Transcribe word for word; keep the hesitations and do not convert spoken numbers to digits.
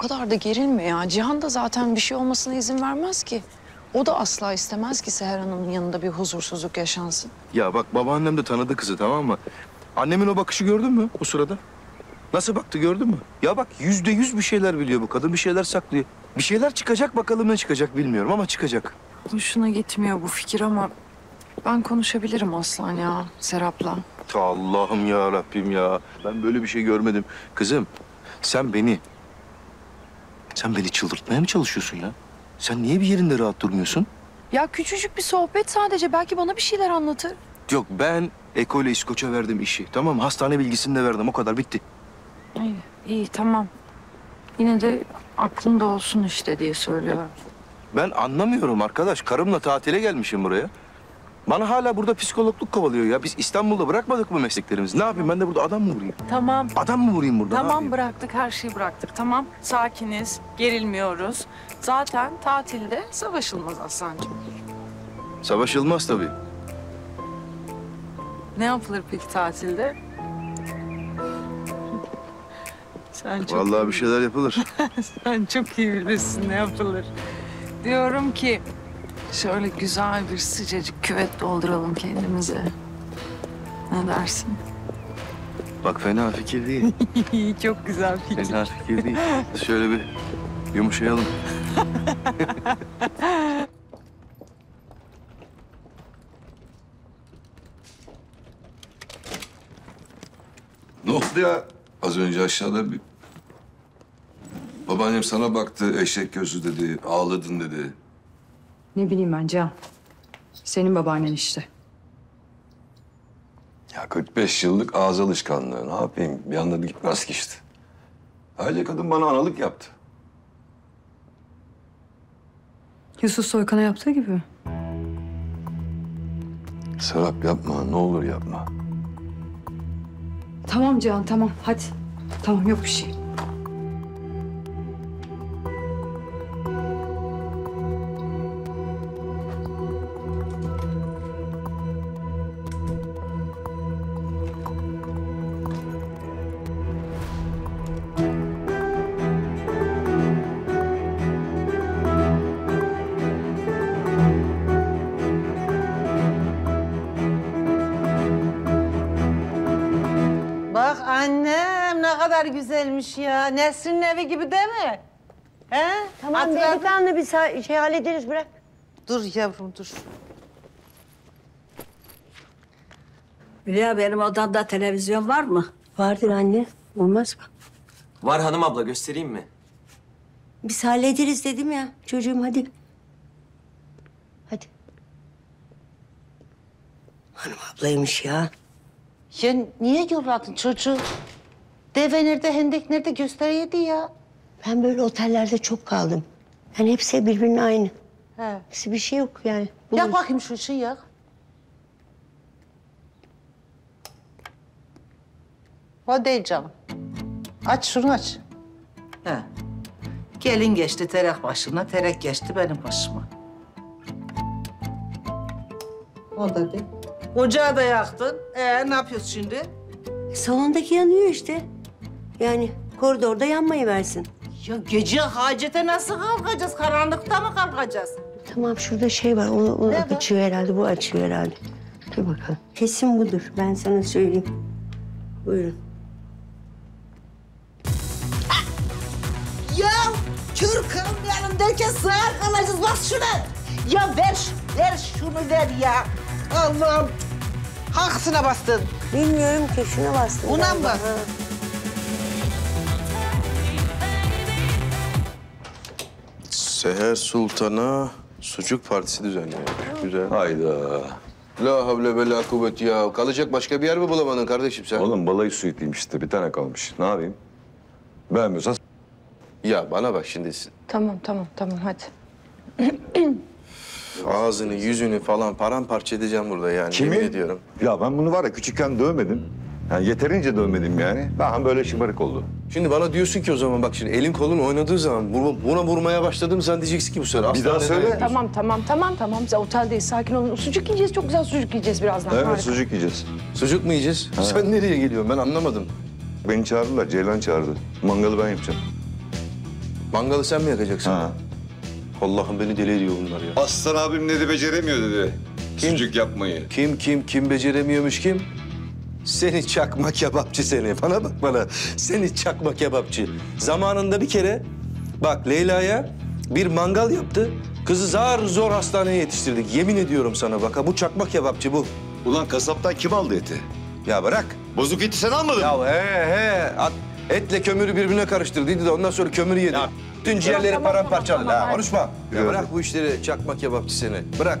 kadar da gerilme ya. Cihan da zaten bir şey olmasına izin vermez ki. O da asla istemez ki Seher Hanım'ın yanında bir huzursuzluk yaşansın. Ya bak, babaannem de tanıdı kızı, tamam mı? Annemin o bakışı gördün mü o sırada? Nasıl baktı, gördün mü? Ya bak, yüzde yüz bir şeyler biliyor bu kadın, bir şeyler saklıyor. Bir şeyler çıkacak, bakalım ne çıkacak bilmiyorum ama çıkacak. Hoşuna gitmiyor bu fikir ama ben konuşabilirim Aslan ya, Serap'la. Allah'ım ya Rabbim ya. Ben böyle bir şey görmedim. Kızım sen beni, sen beni çıldırtmaya mı çalışıyorsun ya? Sen niye bir yerinde rahat durmuyorsun? Ya küçücük bir sohbet sadece. Belki bana bir şeyler anlatır. Yok, ben Eko ile İskoç'a verdim işi. Tamam mı? Hastane bilgisini de verdim. O kadar, bitti. İyi, iyi, tamam. Yine de aklında olsun işte diye söylüyorum. Ben anlamıyorum arkadaş. Karımla tatile gelmişim buraya. Bana hala burada psikologluk kovalıyor ya. Biz İstanbul'da bırakmadık mı mesleklerimizi? Ne yapayım, ben de burada adam mı vurayım? Tamam. Adam mı vurayım burada? Tamam, bıraktık, her şeyi bıraktık. Tamam, sakiniz, gerilmiyoruz. Zaten tatilde savaşılmaz Aslancığım. Savaşılmaz tabii. Ne yapılır peki tatilde? Sen çok... Vallahi bir şeyler yapılır. Sen çok iyi bilirsin ne yapılır. Diyorum ki... Şöyle güzel bir sıcacık küvet dolduralım kendimize. Ne dersin? Bak, fena fikir değil. Çok güzel fikir. Fena fikir değil. Şöyle bir yumuşayalım. Ne oldu ya? Az önce aşağıda bir... Babaannem sana baktı, eşek gözü dedi, ağladın dedi. Ne bileyim ben Cihan. Senin babaannen işte. Ya kırk beş yıllık ağız alışkanlığı. Ne yapayım? Bir anda gitmez ki işte. Ayrıca kadın bana analık yaptı. Yusuf Soykan'a yaptığı gibi. Serap yapma. Ne olur yapma. Tamam Cihan, tamam. Hadi. Tamam, yok bir şey. Güzelmiş ya. Nesrin'in evi gibi değil mi? He? Tamam, delikanlı bir şey hallederiz, bırak. Dur yavrum, dur. Mülaya, benim odamda televizyon var mı? Vardır anne. Olmaz mı? Var hanım abla, göstereyim mi? Biz hallederiz dedim ya çocuğum, hadi. Hadi. Hanım ablaymış ya. Ya niye yolladın çocuğu? Deve nerede, hendek nerede gösteriydi ya? Ben böyle otellerde çok kaldım. Yani hepsi birbirinin aynı. He. Hepsi bir şey yok yani. Buluruz. Yak bakayım şu ışığı, yak. O değil canım. Aç şunu, aç. He. Gelin geçti terek başına, terek geçti benim başıma. O da değil. Ocağı da yaktın. Ee, ne yapıyorsun şimdi? Salondaki yanıyor işte. Yani koridorda yanmayı versin. Ya gece hacete nasıl kalkacağız? Karanlıkta mı kalkacağız? Tamam, şurada şey var. Onu, onu açıyor herhalde. Bu açıyor herhalde. Dur bakalım. Kesin budur. Ben sana söyleyeyim. Buyurun. Ha! Ya kürküm benim derken sağ kalacağız. Bak şuna. Ya ver, ver şunu ver ya. Allah'ım. Hangisine bastın? Bilmiyorum ki, şuna bastım. Buna mı? Seher Sultan'a sucuk partisi düzenliyor. Güzel. Hayda. La havle ve la kuvvet ya. Kalacak başka bir yer mi bulamadın kardeşim sen? Oğlum balayı suitliyim işte, bir tane kalmış. Ne yapayım? Beğenmiyorsan... Ya bana bak şimdi. Tamam, tamam, tamam hadi. Ağzını, yüzünü falan paramparça edeceğim burada yani. Kimi? Yemin ediyorum. Ya ben bunu var ya küçükken dövmedim. Yani yeterince dövmedim yani. Ben böyle şımarık oldu. Şimdi bana diyorsun ki o zaman bak şimdi elin kolun oynadığı zaman buna vurmaya başladım, sen diyeceksin ki bu sefer. Bir daha söyle. Tamam, tamam, tamam, tamam. Biz oteldeyiz, sakin olun. Sucuk yiyeceğiz, çok güzel sucuk yiyeceğiz birazdan. Evet, harika. Sucuk yiyeceğiz. Sucuk mu yiyeceğiz? Ha. Sen nereye geliyorsun? Ben anlamadım. Beni çağırdılar, Ceylan çağırdı. Mangalı ben yapacağım. Mangalı sen mi yakacaksın? Ha. Allah'ım beni deli ediyor bunlar ya. Aslan abim dedi beceremiyor dedi. Kim? Sucuk yapmayı. Kim kim kim beceremiyormuş kim? Seni çakma kebapçı seni. Bana bak bana. Seni çakma kebapçı. Zamanında bir kere bak Leyla'ya bir mangal yaptı. Kızı zar zor hastaneye yetiştirdik. Yemin ediyorum sana bak ha, bu çakma kebapçı bu. Ulan kasaptan kim aldı eti? Ya bırak. Bozuk eti sen almadın ya mı? Ya he he. At, etle kömürü birbirine karıştırdıydı da ondan sonra kömürü yedi. Ya. Bütün ciğerleri paramparçaladı. Tamam, tamam, ha konuşma. Ya bırak bu işleri çakma kebapçı seni. Bırak.